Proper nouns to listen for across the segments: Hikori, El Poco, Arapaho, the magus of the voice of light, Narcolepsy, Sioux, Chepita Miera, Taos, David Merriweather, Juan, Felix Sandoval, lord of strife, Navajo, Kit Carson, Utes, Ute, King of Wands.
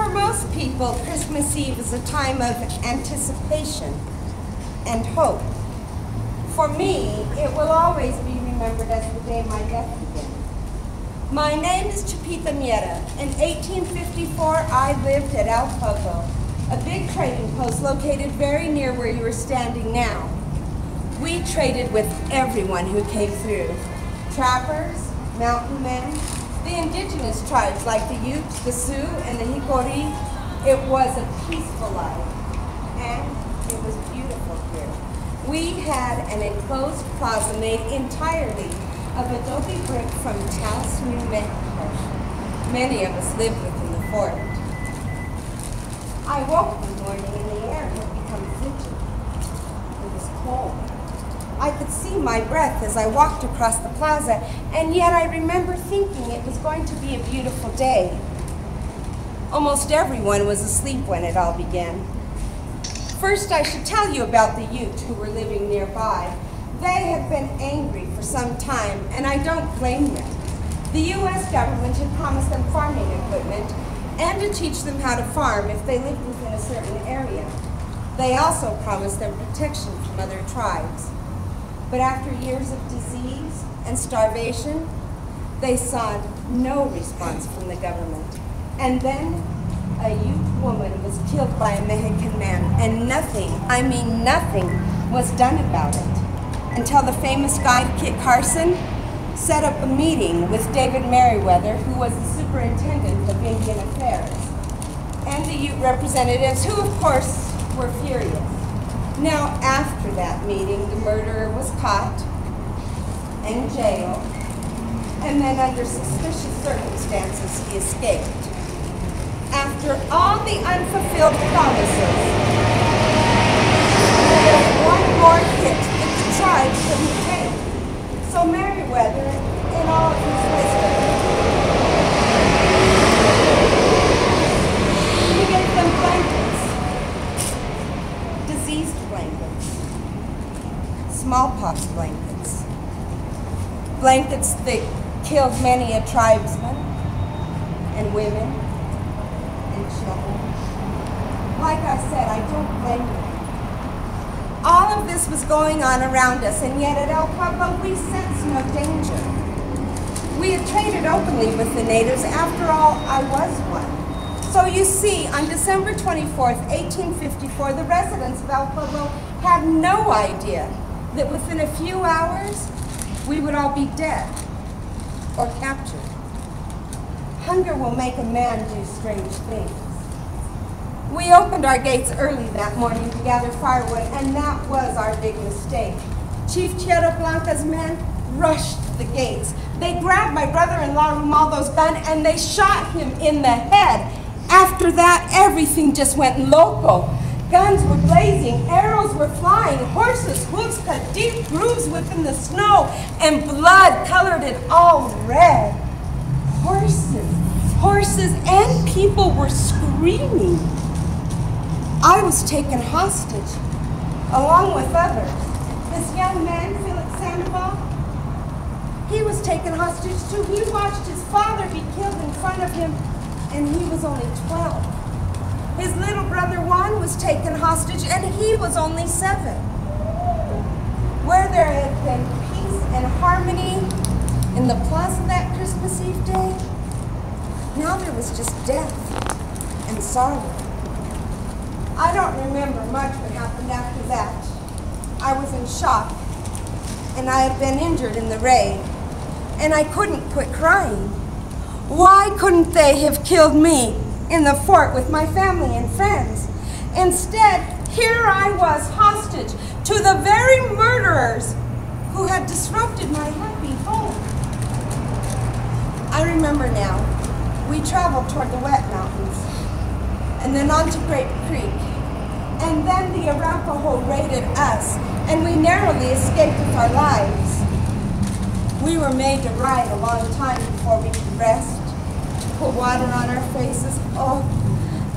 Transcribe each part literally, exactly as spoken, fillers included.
For most people, Christmas Eve is a time of anticipation and hope. For me, it will always be remembered as the day my death began. My name is Chepita Miera. In eighteen fifty-four, I lived at El Poco, a big trading post located very near where you are standing now. We traded with everyone who came through. Trappers, mountain men, the indigenous tribes like the Utes, the Sioux, and the Hikori. It was a peaceful life, and it was beautiful here. We had an enclosed plaza made entirely of adobe brick from Taos, New Mexico. Many of us lived within the fort. I woke one morning and the air had become frigid. It was cold. I could see my breath as I walked across the plaza, and yet I remember thinking it was going to be a beautiful day. Almost everyone was asleep when it all began. First, I should tell you about the Utes who were living nearby. They had been angry for some time, and I don't blame them. The U S government had promised them farming equipment and to teach them how to farm if they lived within a certain area. They also promised them protection from other tribes. But after years of disease and starvation, they saw no response from the government. And then a Ute woman was killed by a Mexican man, and nothing, I mean nothing, was done about it. Until the famous guide Kit Carson set up a meeting with David Merriweather, who was the superintendent of Indian Affairs, and the Ute representatives, who of course were furious. Now, after that meeting, the murderer was caught and jailed, and then under suspicious circumstances, he escaped. After all the unfulfilled promises, there was one more hit that the tribe couldn't take. So Merriweather, in all of his wisdom, he gave them blankets, diseased blankets, smallpox blankets, blankets that killed many a tribesman and women and children. Like I said, I don't blame them. All of this was going on around us, and yet at El Poco we sensed no danger. We had traded openly with the natives. After all, I was one. So you see, on December twenty-fourth, eighteen fifty-four, the residents of El Poco had no idea that within a few hours, we would all be dead or captured. Hunger will make a man do strange things. We opened our gates early that morning to gather firewood, and that was our big mistake. Chief Tierra Blanca's men rushed the gates. They grabbed my brother-in-law Romaldo's gun, and they shot him in the head. After that, everything just went loco. Guns were blazing, arrows were flying, horses' hooves cut deep grooves within the snow, and blood colored it all red. Horses, horses, and people were screaming. I was taken hostage, along with others. This young man, Felix Sandoval, he was taken hostage too. He watched his father be killed in front of him, and he was only twelve. His little brother Juan was taken hostage, and he was only seven. Where there had been peace and harmony in the plaza that Christmas Eve day, now there was just death and sorrow. I don't remember much what happened after that. I was in shock, and I had been injured in the raid, and I couldn't quit crying. Why couldn't they have killed me in the fort with my family and friends? Instead, here I was, hostage to the very murderers who had disrupted my happy home. I remember now, we traveled toward the Wet Mountains, and then on to Great Creek, and then the Arapaho raided us, and we narrowly escaped with our lives. We were made to ride a long time before we could rest, put water on our faces. Oh,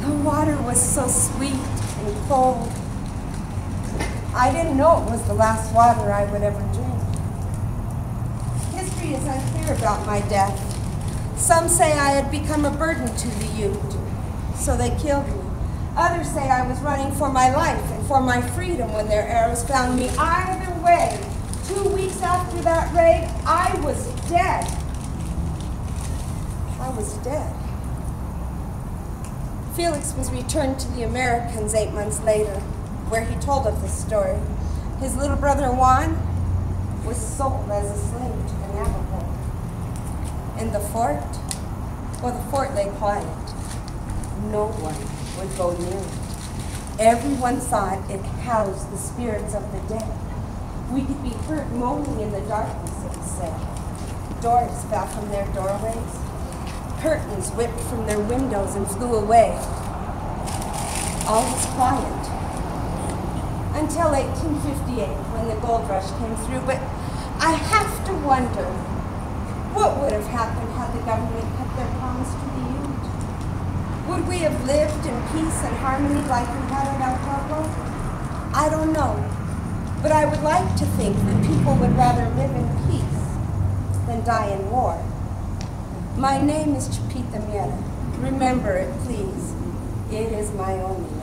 the water was so sweet and cold. I didn't know it was the last water I would ever drink. History is unclear about my death. Some say I had become a burden to the Ute. so they killed me. Others say I was running for my life and for my freedom when their arrows found me. Either way, two weeks after that raid, I was dead. I was dead. Felix was returned to the Americans eight months later, where he told of this story. His little brother Juan was sold as a slave to the Navajo. In the fort, well, the fort lay quiet. No one would go near it. Everyone thought it housed the spirits of the dead. We could be heard moaning in the darkness, it was said. Doors fell from their doorways. Curtains whipped from their windows and flew away. All was quiet until eighteen fifty-eight, when the gold rush came through. But I have to wonder what would have happened had the government kept their promise to the Utes. Would we have lived in peace and harmony like we had at El Poco? I don't know, but I would like to think that people would rather live in peace than die in war. My name is Chepita Miera. Remember it, please. It is my only name.